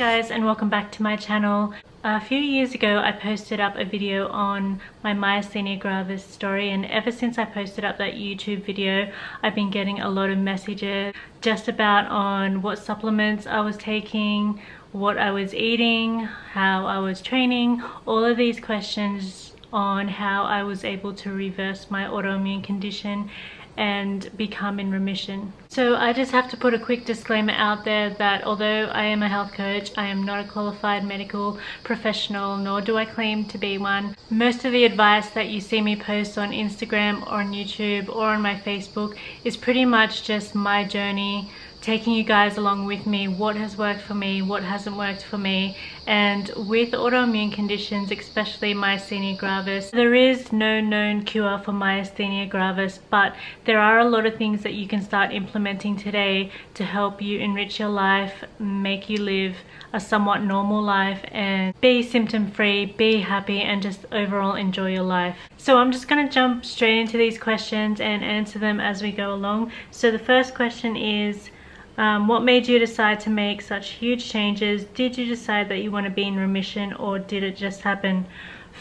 guys and welcome back to my channel. A few years ago I posted up a video on my myasthenia gravis story, and ever since I posted up that YouTube video I've been getting a lot of messages just about on what supplements I was taking, what I was eating, how I was training, all of these questions on how I was able to reverse my autoimmune condition and become in remission. So I just have to put a quick disclaimer out there that although I am a health coach, I am not a qualified medical professional, nor do I claim to be one. Most of the advice that you see me post on Instagram or on YouTube or on my Facebook is pretty much just my journey, taking you guys along with me, what has worked for me, what hasn't worked for me. And with autoimmune conditions, especially myasthenia gravis, there is no known cure for myasthenia gravis, but there are a lot of things that you can start implementing today to help you enrich your life, make you live a somewhat normal life and be symptom free, be happy, and just overall enjoy your life. So I'm just going to jump straight into these questions and answer them as we go along. So the first question is, what made you decide to make such huge changes? Did you decide that you want to be in remission, or did it just happen?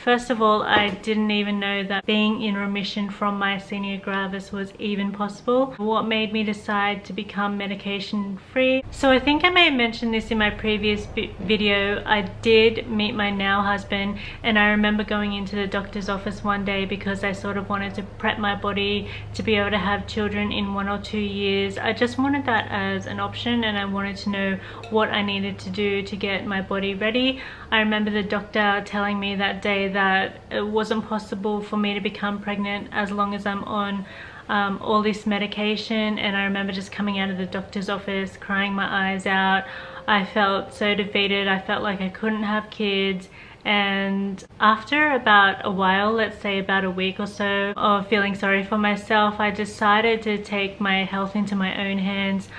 First of all, I didn't even know that being in remission from myasthenia gravis was even possible. What made me decide to become medication free? So I think I may have mentioned this in my previous video. I did meet my now husband, and I remember going into the doctor's office one day because I sort of wanted to prep my body to be able to have children in 1 or 2 years. I just wanted that as an option, and I wanted to know what I needed to do to get my body ready. I remember the doctor telling me that day that it wasn't possible for me to become pregnant as long as I'm on all this medication, and I remember just coming out of the doctor's office crying my eyes out. I felt so defeated, I felt like I couldn't have kids. And after about a while, let's say about a week or so of feeling sorry for myself, I decided to take my health into my own hands.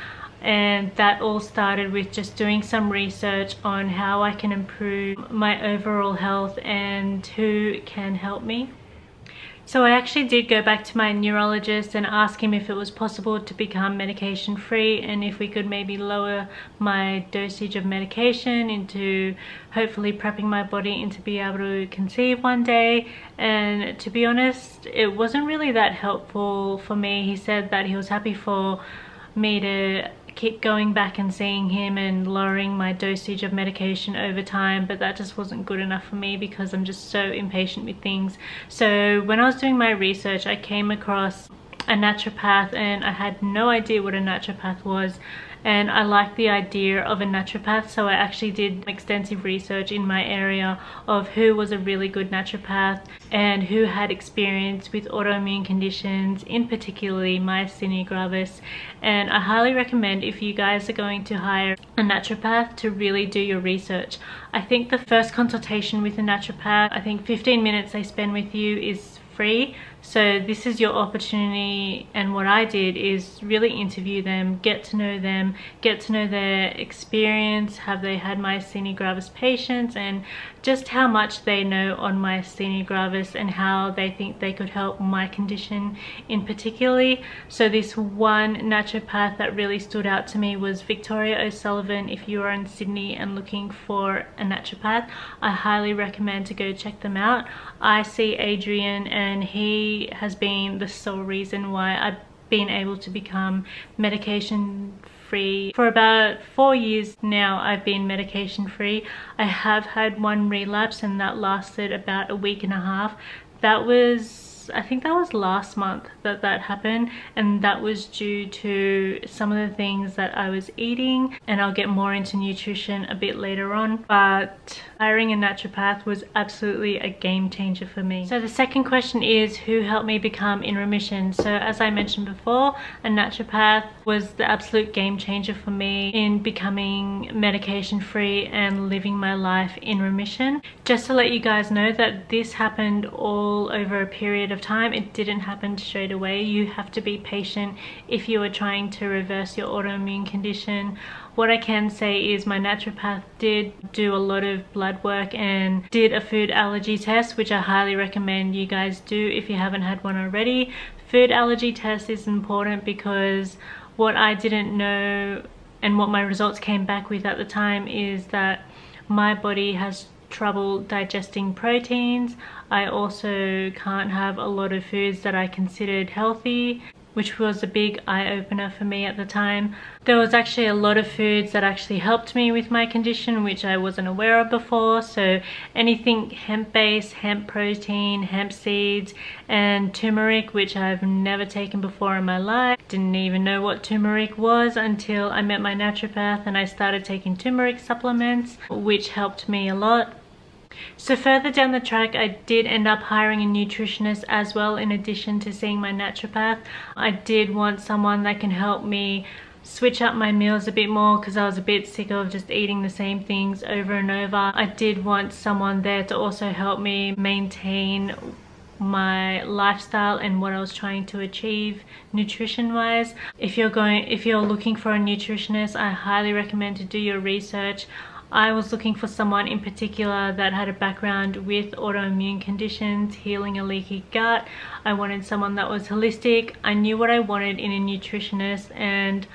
And that all started with just doing some research on how I can improve my overall health and who can help me. So I actually did go back to my neurologist and ask him if it was possible to become medication free, and if we could maybe lower my dosage of medication into hopefully prepping my body into be able to conceive one day. And to be honest, it wasn't really that helpful for me. He said that he was happy for me to keep going back and seeing him and lowering my dosage of medication over time, but that just wasn't good enough for me because I'm just so impatient with things. So when I was doing my research, I came across a naturopath, and I had no idea what a naturopath was, and I liked the idea of a naturopath, so I actually did extensive research in my area of who was a really good naturopath and who had experience with autoimmune conditions, in particularly myasthenia gravis. And I highly recommend, if you guys are going to hire a naturopath, to really do your research. I think the first consultation with a naturopath, I think 15 minutes they spend with you is free. So this is your opportunity, and what I did is really interview them, get to know their experience, have they had myasthenia gravis patients, and just how much they know on myasthenia gravis and how they think they could help my condition in particularly. So this one naturopath that really stood out to me was Victoria O'Sullivan. If you are in Sydney and looking for a naturopath, I highly recommend to go check them out. I see Adrian, and he has been the sole reason why I've been able to become medication free. For about 4 years now I've been medication free. I have had one relapse, and that lasted about a week and a half. That was, I think that was last month that that happened, and that was due to some of the things that I was eating, and I'll get more into nutrition a bit later on. But hiring a naturopath was absolutely a game changer for me. So the second question is, who helped me become in remission? So as I mentioned before, a naturopath was the absolute game changer for me in becoming medication free and living my life in remission. Just to let you guys know that this happened all over a period of time. It didn't happen straight away. You have to be patient if you are trying to reverse your autoimmune condition. What I can say is my naturopath did do a lot of blood work and did a food allergy test, which I highly recommend you guys do if you haven't had one already. Food allergy test is important because what I didn't know and what my results came back with at the time is that my body has trouble digesting proteins. I also can't have a lot of foods that I considered healthy, which was a big eye-opener for me at the time. There was actually a lot of foods that actually helped me with my condition, which I wasn't aware of before. So anything hemp-based, hemp protein, hemp seeds, and turmeric, which I've never taken before in my life. Didn't even know what turmeric was until I met my naturopath and I started taking turmeric supplements, which helped me a lot. So further down the track, I did end up hiring a nutritionist as well. In addition to seeing my naturopath, I did want someone that can help me switch up my meals a bit more, because I was a bit sick of just eating the same things over and over. I did want someone there to also help me maintain my lifestyle and what I was trying to achieve nutrition wise. If you're looking for a nutritionist, I highly recommend to do your research. I was looking for someone in particular that had a background with autoimmune conditions, healing a leaky gut. I wanted someone that was holistic. I knew what I wanted in a nutritionist, and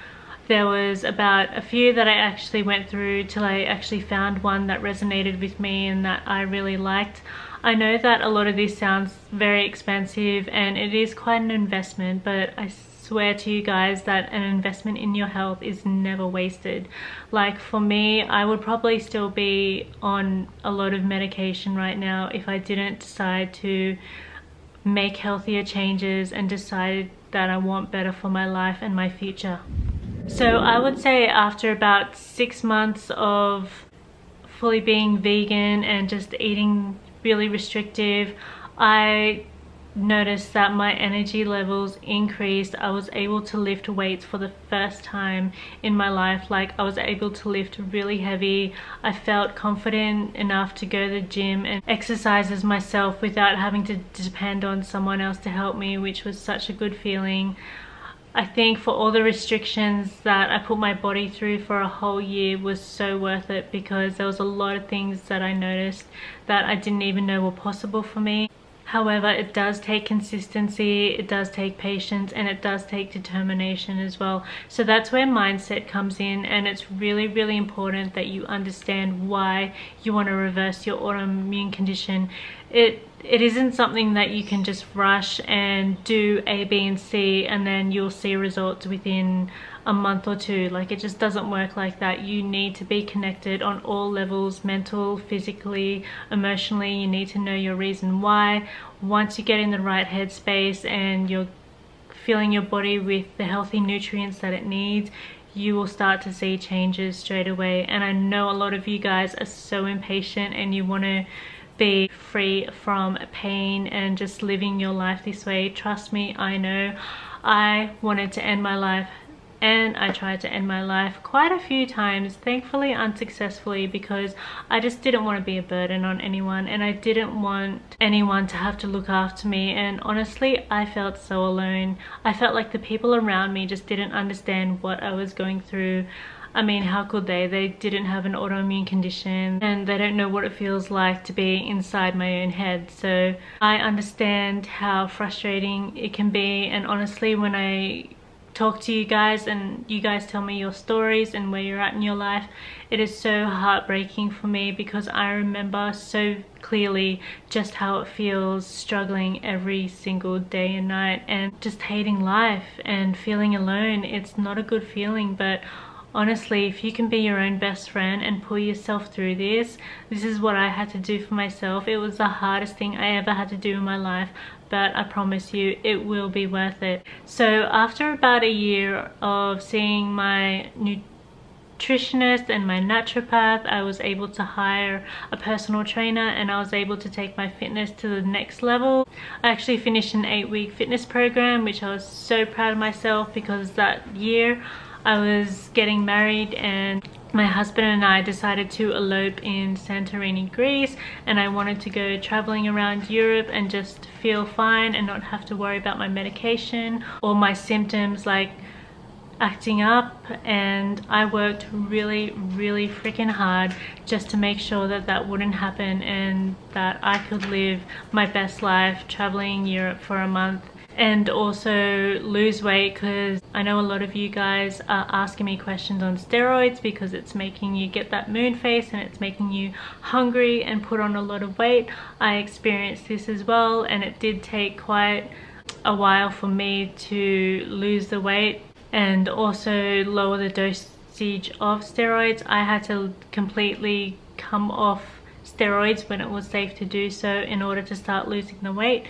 there was about a few that I actually went through till I actually found one that resonated with me and that I really liked. I know that a lot of this sounds very expensive and it is quite an investment, but I swear to you guys that an investment in your health is never wasted. Like for me, I would probably still be on a lot of medication right now if I didn't decide to make healthier changes and decided that I want better for my life and my future. So I would say after about 6 months of fully being vegan and just eating really restrictive, I noticed that my energy levels increased. I was able to lift weights for the first time in my life. Like I was able to lift really heavy. I felt confident enough to go to the gym and exercises myself without having to depend on someone else to help me, which was such a good feeling. I think for all the restrictions that I put my body through for a whole year was so worth it, because there was a lot of things that I noticed that I didn't even know were possible for me. However, it does take consistency, it does take patience, and it does take determination as well. So that's where mindset comes in, and it's really, really important that you understand why you want to reverse your autoimmune condition. It isn't something that you can just rush and do A, B, and C, and then you'll see results within a month or two. Like it just doesn't work like that. You need to be connected on all levels, mental, physically, emotionally. You need to know your reason why. Once you get in the right headspace and you're filling your body with the healthy nutrients that it needs, you will start to see changes straight away. And I know a lot of you guys are so impatient and you want to be free from pain and just living your life this way. Trust me, I know. I wanted to end my life, and I tried to end my life quite a few times, thankfully unsuccessfully, because I just didn't want to be a burden on anyone, and I didn't want anyone to have to look after me. And honestly, I felt so alone. I felt like the people around me just didn't understand what I was going through. I mean, how could they? They didn't have an autoimmune condition, and they don't know what it feels like to be inside my own head. So I understand how frustrating it can be. And honestly, when I talk to you guys and you guys tell me your stories and where you're at in your life, it is so heartbreaking for me, because I remember so clearly just how it feels struggling every single day and night and just hating life and feeling alone. It's not a good feeling, but honestly, if you can be your own best friend and pull yourself through this is what I had to do for myself. It was the hardest thing I ever had to do in my life, but I promise you it will be worth it. So after about a year of seeing my nutritionist and my naturopath, I was able to hire a personal trainer, and I was able to take my fitness to the next level. I actually finished an 8-week fitness program, which I was so proud of myself, because that year I was getting married, and my husband and I decided to elope in Santorini, Greece, and I wanted to go traveling around Europe and just feel fine and not have to worry about my medication or my symptoms like acting up. And I worked really, really freaking hard just to make sure that that wouldn't happen and that I could live my best life traveling Europe for a month. and also lose weight, because I know a lot of you guys are asking me questions on steroids because it's making you get that moon face and it's making you hungry and put on a lot of weight. I experienced this as well, and it did take quite a while for me to lose the weight and also lower the dosage of steroids. I had to completely come off steroids when it was safe to do so in order to start losing the weight.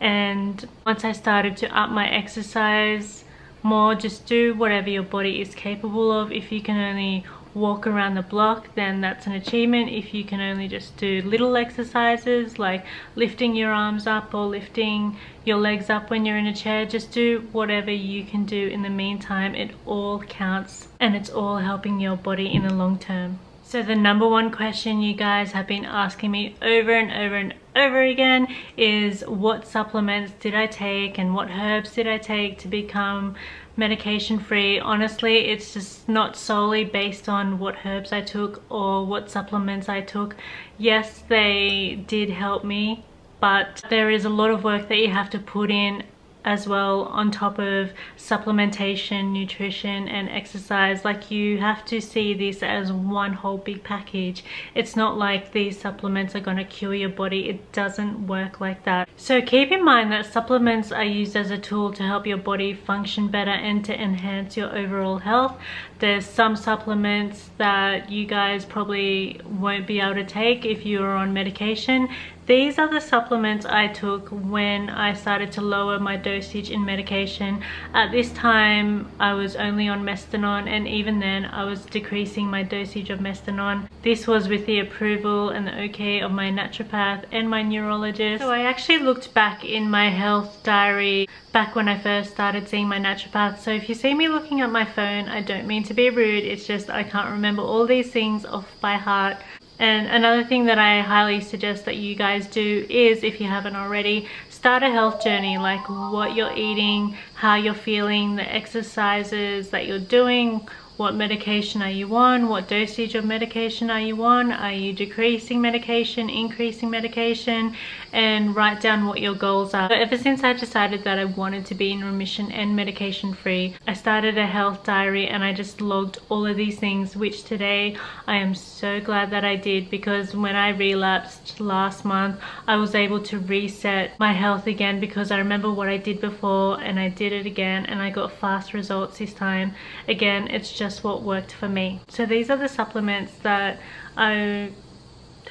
And once I started to up my exercise more, just do whatever your body is capable of. If you can only walk around the block, then that's an achievement. If you can only just do little exercises like lifting your arms up or lifting your legs up when you're in a chair, just do whatever you can do in the meantime. It all counts, and it's all helping your body in the long term. So the number one question you guys have been asking me over and over and over again is, what supplements did I take and what herbs did I take to become medication free? Honestly, it's just not solely based on what herbs I took or what supplements I took. Yes, they did help me, but there is a lot of work that you have to put in as well, on top of supplementation, nutrition and exercise. Like, you have to see this as one whole big package. It's not like these supplements are going to cure your body. It doesn't work like that. So keep in mind that supplements are used as a tool to help your body function better and to enhance your overall health. There's some supplements that you guys probably won't be able to take if you're on medication. These are the supplements I took when I started to lower my dosage in medication. At this time, I was only on Mestinon, and even then I was decreasing my dosage of Mestinon. This was with the approval and the okay of my naturopath and my neurologist. So I actually looked back in my health diary back when I first started seeing my naturopath. So if you see me looking at my phone, I don't mean to be rude. It's just I can't remember all these things off by heart. And another thing that I highly suggest that you guys do is, if you haven't already, start a health journey, like what you're eating, how you're feeling, the exercises that you're doing, what medication are you on, what dosage of medication are you on, are you decreasing medication, increasing medication, and write down what your goals are. So ever since I decided that I wanted to be in remission and medication free, I started a health diary and I just logged all of these things, which today I am so glad that I did, because when I relapsed last month, I was able to reset my health again, because I remember what I did before and I did it again and I got fast results this time. Again, it's just what worked for me. So these are the supplements that I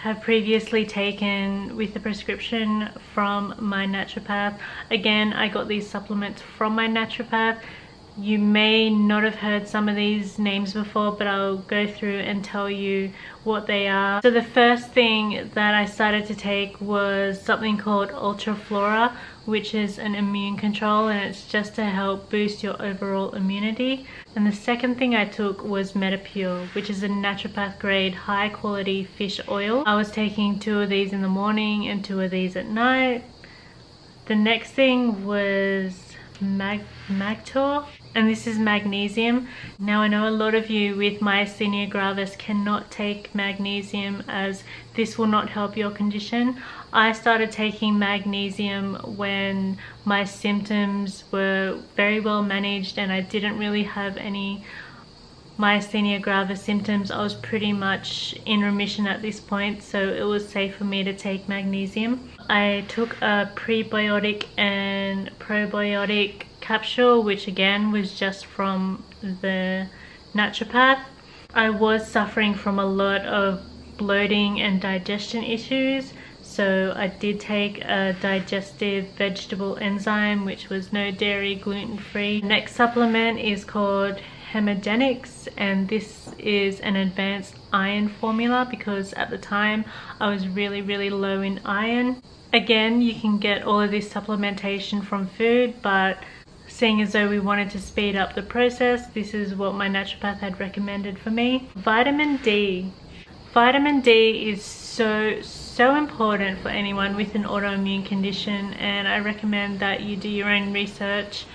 have previously taken with the prescription from my naturopath. Again, I got these supplements from my naturopath. You may not have heard some of these names before, but I'll go through and tell you what they are. So the first thing that I started to take was something called Ultraflora, which is an immune control, and it's just to help boost your overall immunity. And the second thing I took was Metapure, which is a naturopath grade high quality fish oil. I was taking 2 of these in the morning and 2 of these at night. The next thing was Magtor. And this is magnesium. Now I know a lot of you with myasthenia gravis cannot take magnesium, as this will not help your condition. I started taking magnesium when my symptoms were very well managed and I didn't really have any myasthenia gravis symptoms. I was pretty much in remission at this point, so it was safe for me to take magnesium. I took a prebiotic and probiotic capsule, which again was just from the naturopath. I was suffering from a lot of bloating and digestion issues, so I did take a digestive vegetable enzyme, which was no dairy, gluten-free. Next supplement is called Hemogenics, and this is an advanced iron formula, because at the time I was really low in iron. Again, you can get all of this supplementation from food, but seeing as though we wanted to speed up the process, this is what my naturopath had recommended for me. Vitamin D. Vitamin D is so important for anyone with an autoimmune condition, and I recommend that you do your own research.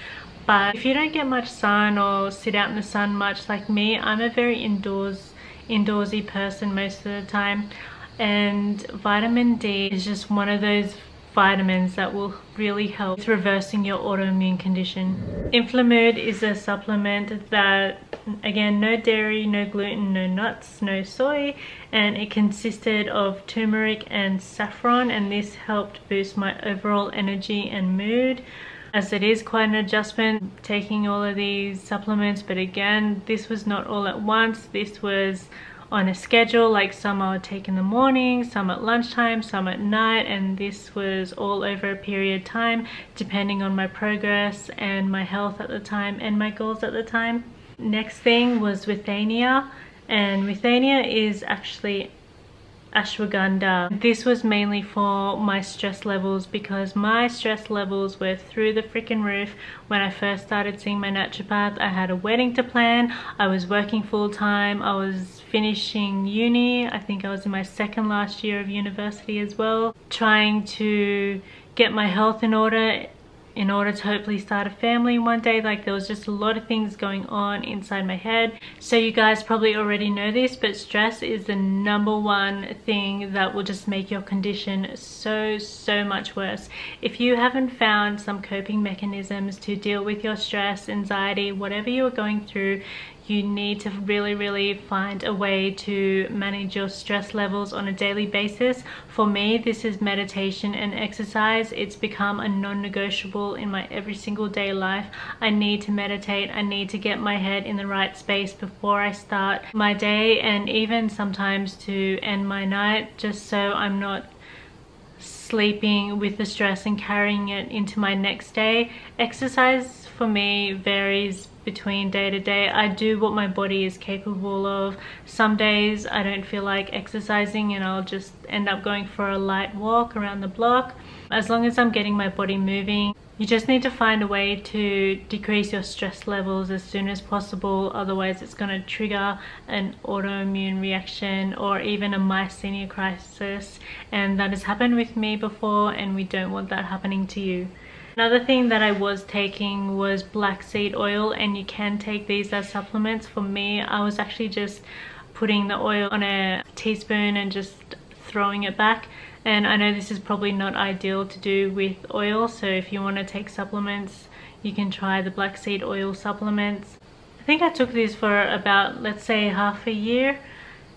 But if you don't get much sun or sit out in the sun much, like me, I'm a very indoorsy person most of the time, and vitamin D is just one of those vitamins that will really help with reversing your autoimmune condition. Inflamood is a supplement that, again, no dairy, no gluten, no nuts, no soy, and it consisted of turmeric and saffron, and this helped boost my overall energy and mood. As it is quite an adjustment taking all of these supplements, but again, this was not all at once. This was on a schedule, like some I would take in the morning, some at lunchtime, some at night, and this was all over a period of time depending on my progress and my health at the time and my goals at the time. Next thing was withania, and withania is actually ashwagandha. This was mainly for my stress levels, because my stress levels were through the freaking roof when I first started seeing my naturopath. I had a wedding to plan, I was working full time, I was finishing uni, I think I was in my second last year of university as well, trying to get my health in order to hopefully start a family one day. Like, there was just a lot of things going on inside my head. So you guys probably already know this, but stress is the number one thing that will just make your condition so much worse. If you haven't found some coping mechanisms to deal with your stress, anxiety, whatever you're going through, you need to really find a way to manage your stress levels on a daily basis. For me, this is meditation and exercise. It's become a non-negotiable in my every single day life. I need to meditate, I need to get my head in the right space before I start my day, and even sometimes to end my night, just so I'm not sleeping with the stress and carrying it into my next day. Exercise for me varies between day to day. I do what my body is capable of. Some days I don't feel like exercising and I'll just end up going for a light walk around the block. As long as I'm getting my body moving, you just need to find a way to decrease your stress levels as soon as possible, otherwise it's going to trigger an autoimmune reaction or even a myasthenia crisis, and that has happened with me before and we don't want that happening to you. Another thing that I was taking was black seed oil, and you can take these as supplements. For me, I was actually just putting the oil on a teaspoon and just throwing it back, and I know this is probably not ideal to do with oil, so if you want to take supplements, you can try the black seed oil supplements. I think I took these for about, let's say, half a year.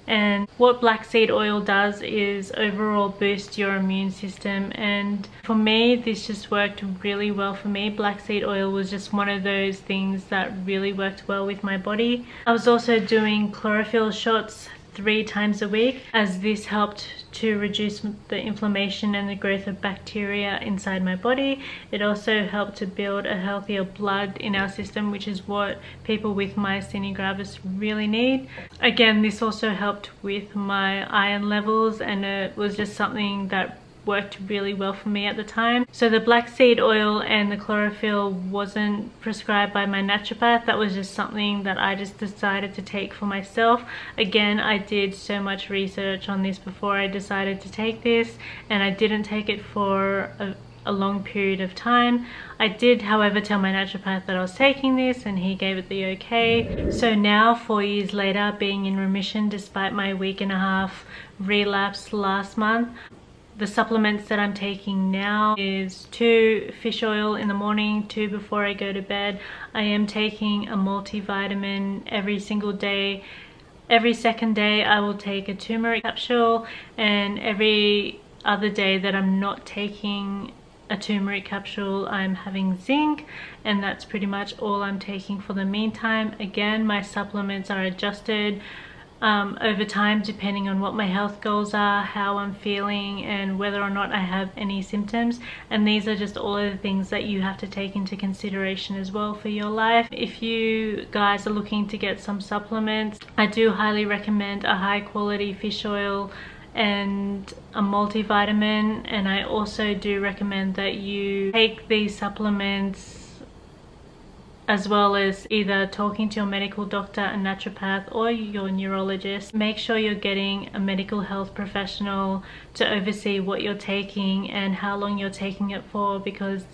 And what black seed oil does is overall boost your immune system, and for me this just worked really well for me. Black seed oil was just one of those things that really worked well with my body. I was also doing chlorophyll shots 3 times a week, as this helped to reduce the inflammation and the growth of bacteria inside my body. It also helped to build a healthier blood in our system, which is what people with myasthenia gravis really need. Again, this also helped with my iron levels, and it was just something that worked really well for me at the time. So the black seed oil and the chlorophyll wasn't prescribed by my naturopath. That was just something that I just decided to take for myself. Again, I did so much research on this before I decided to take this, and I didn't take it for a long period of time. I did, however, tell my naturopath that I was taking this, and he gave it the okay. So now, 4 years later, being in remission despite my 1.5-week relapse last month, the supplements that I'm taking now is 2 fish oil in the morning, 2 before I go to bed. I am taking a multivitamin every single day. Every second day I will take a turmeric capsule, and every other day that I'm not taking a turmeric capsule, I'm having zinc, and that's pretty much all I'm taking for the meantime. Again, my supplements are adjusted over time depending on what my health goals are, how I'm feeling, and whether or not I have any symptoms. And these are just all of the things that you have to take into consideration as well for your life. If you guys are looking to get some supplements, I do highly recommend a high quality fish oil and a multivitamin, and I also do recommend that you take these supplements as well as either talking to your medical doctor, a naturopath, or your neurologist. Make sure you're getting a medical health professional to oversee what you're taking and how long you're taking it for, because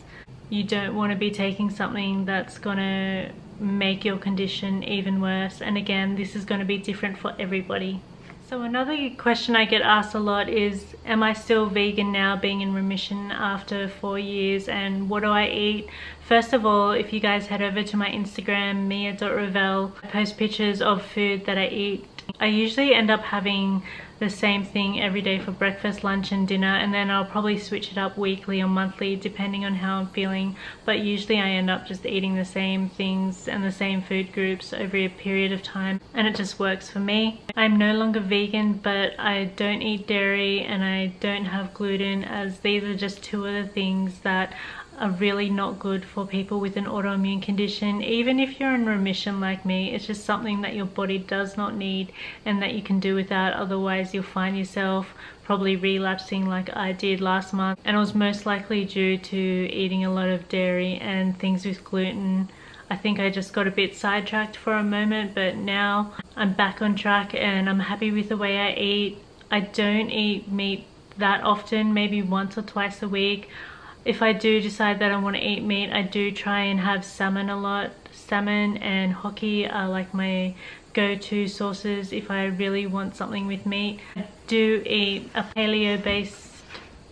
you don't want to be taking something that's gonna make your condition even worse. And again, this is going to be different for everybody. So another question I get asked a lot is, am I still vegan now, being in remission after 4 years, and what do I eat? First of all, if you guys head over to my Instagram, Mia.Rivel, I post pictures of food that I eat. I usually end up having the same thing every day for breakfast, lunch and dinner, and then I'll probably switch it up weekly or monthly depending on how I'm feeling, but usually I end up just eating the same things and the same food groups over a period of time, and it just works for me. I'm no longer vegan, but I don't eat dairy and I don't have gluten, as these are just two of the things that are really not good for people with an autoimmune condition. Even if you're in remission like me, it's just something that your body does not need and that you can do without, otherwise you'll find yourself probably relapsing like I did last month, and it was most likely due to eating a lot of dairy and things with gluten. I think I just got a bit sidetracked for a moment, but now I'm back on track and I'm happy with the way I eat. I don't eat meat that often, maybe once or twice a week. If I do decide that I want to eat meat, I do try and have salmon a lot. Salmon and hoki are like my go-to sources if I really want something with meat. I do eat a paleo-based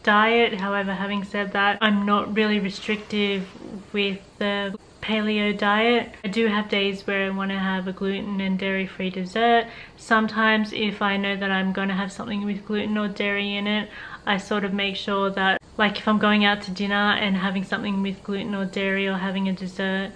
diet. However, having said that, I'm not really restrictive with the paleo diet. I do have days where I want to have a gluten and dairy-free dessert. Sometimes if I know that I'm going to have something with gluten or dairy in it, I sort of make sure that, like, if I'm going out to dinner and having something with gluten or dairy or having a dessert,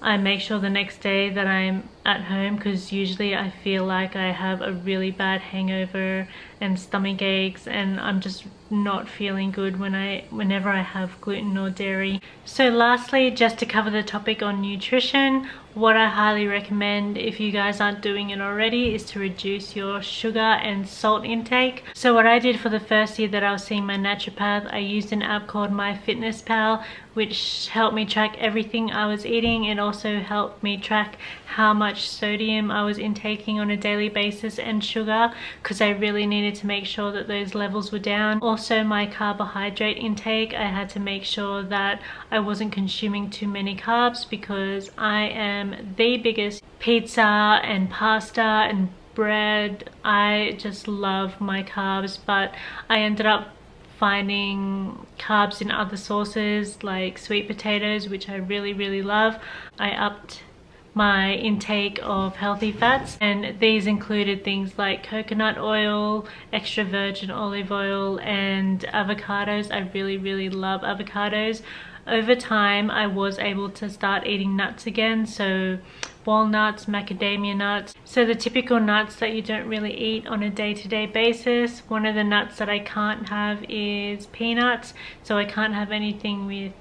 I make sure the next day that I'm at home, because usually I feel like I have a really bad hangover and stomach aches, and I'm just not feeling good whenever I have gluten or dairy. So lastly, just to cover the topic on nutrition, what I highly recommend, if you guys aren't doing it already, is to reduce your sugar and salt intake. So what I did for the first year that I was seeing my naturopath, I used an app called My Fitness Pal, which helped me track everything I was eating. It also helped me track how much sodium I was intaking on a daily basis, and sugar, because I really needed to make sure that those levels were down. Also my carbohydrate intake, I had to make sure that I wasn't consuming too many carbs, because I am the biggest pizza and pasta and bread. I just love my carbs, but I ended up finding carbs in other sources like sweet potatoes, which I really, really love. I upped my intake of healthy fats, and these included things like coconut oil, extra virgin olive oil and avocados. I really, really love avocados. Over time I was able to start eating nuts again, so walnuts, macadamia nuts, so the typical nuts that you don't really eat on a day-to-day basis. One of the nuts that I can't have is peanuts, so I can't have anything with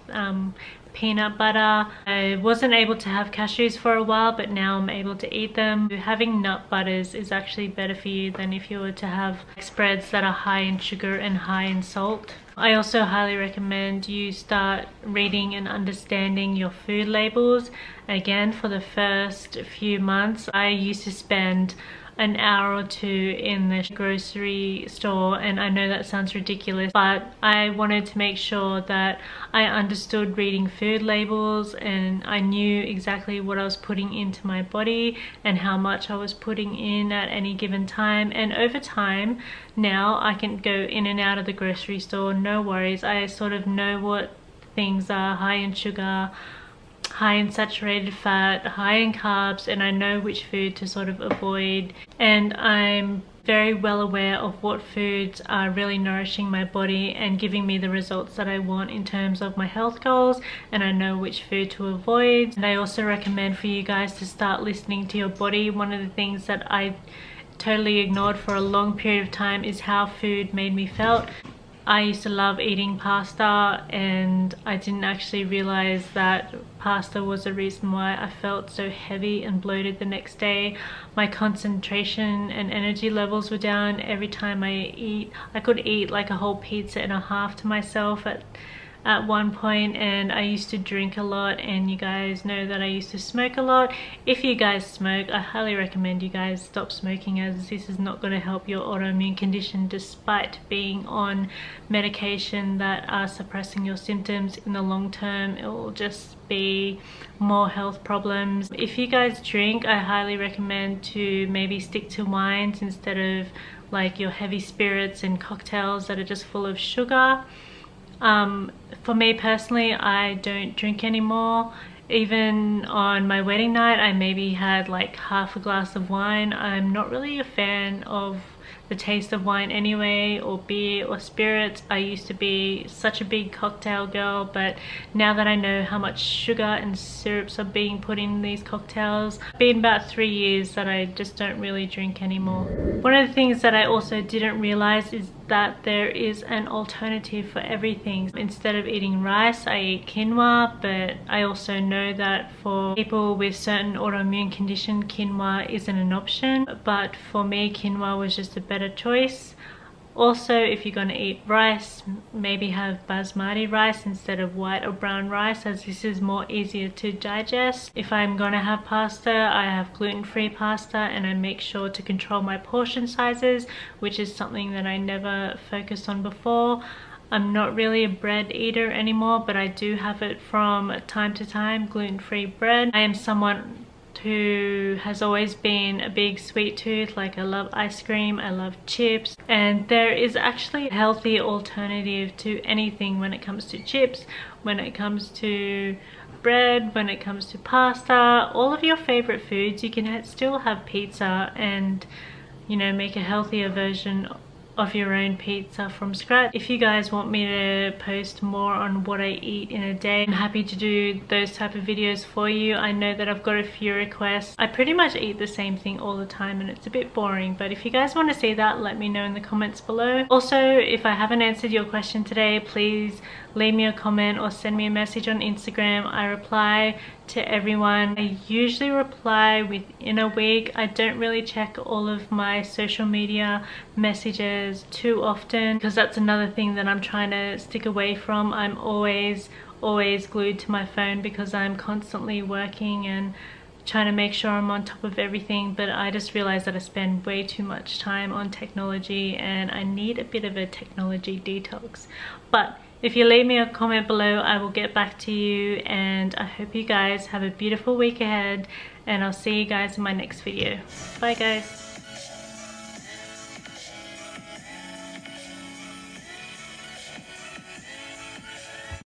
peanut butter. I wasn't able to have cashews for a while, but now I'm able to eat them. Having nut butters is actually better for you than if you were to have spreads that are high in sugar and high in salt. I also highly recommend you start reading and understanding your food labels. Again, for the first few months, I used to spend an hour or two in the grocery store, and I know that sounds ridiculous, but I wanted to make sure that I understood reading food labels and I knew exactly what I was putting into my body and how much I was putting in at any given time. And over time now I can go in and out of the grocery store, no worries. I sort of know what things are high in sugar, high in saturated fat, high in carbs, and I know which food to sort of avoid, and I'm very well aware of what foods are really nourishing my body and giving me the results that I want in terms of my health goals, and I know which food to avoid. And I also recommend for you guys to start listening to your body. One of the things that I totally ignored for a long period of time is how food made me felt. I used to love eating pasta, and I didn't actually realize that pasta was the reason why I felt so heavy and bloated the next day. My concentration and energy levels were down every time I eat. I could eat like a whole pizza and a half to myself at at one point, and I used to drink a lot, and you guys know that I used to smoke a lot. If you guys smoke, I highly recommend you guys stop smoking, as this is not going to help your autoimmune condition despite being on medication that are suppressing your symptoms. In the long term, it will just be more health problems. If you guys drink, I highly recommend to maybe stick to wines instead of like your heavy spirits and cocktails that are just full of sugar. For me personally, I don't drink anymore. Even on my wedding night, I maybe had like half a glass of wine. I'm not really a fan of the taste of wine anyway, or beer or spirits. I used to be such a big cocktail girl, but now that I know how much sugar and syrups are being put in these cocktails, it's been about 3 years that I just don't really drink anymore. One of the things that I also didn't realize is that there is an alternative for everything. Instead of eating rice, I eat quinoa, but I also know that for people with certain autoimmune condition, quinoa isn't an option, but for me, quinoa was just a better choice. Also, if you're going to eat rice, maybe have basmati rice instead of white or brown rice, as this is more easier to digest. If I'm going to have pasta, I have gluten-free pasta, and I make sure to control my portion sizes, which is something that I never focused on before. I'm not really a bread eater anymore, but I do have it from time to time, gluten-free bread. I am someone who has always been a big sweet tooth. Like, I love ice cream, I love chips, and there is actually a healthy alternative to anything when it comes to chips, when it comes to bread, when it comes to pasta, all of your favorite foods. You can still have pizza and, you know, make a healthier version of your own pizza from scratch. If you guys want me to post more on what I eat in a day, I'm happy to do those type of videos for you. I know that I've got a few requests. I pretty much eat the same thing all the time and it's a bit boring, but if you guys want to see that, let me know in the comments below. Also, if I haven't answered your question today, please leave me a comment or send me a message on Instagram. I reply to everyone. I usually reply within a week. I don't really check all of my social media messages too often, because that's another thing that I'm trying to stick away from. I'm always glued to my phone because I'm constantly working and trying to make sure I'm on top of everything, but I just realized that I spend way too much time on technology and I need a bit of a technology detox. But if you leave me a comment below, I will get back to you, and I hope you guys have a beautiful week ahead, and I'll see you guys in my next video. Bye guys.